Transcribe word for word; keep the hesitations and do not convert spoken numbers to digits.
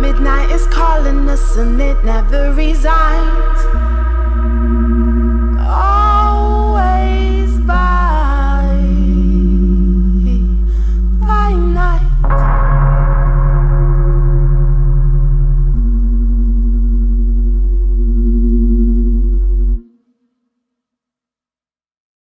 Midnight is calling us and it never resigns.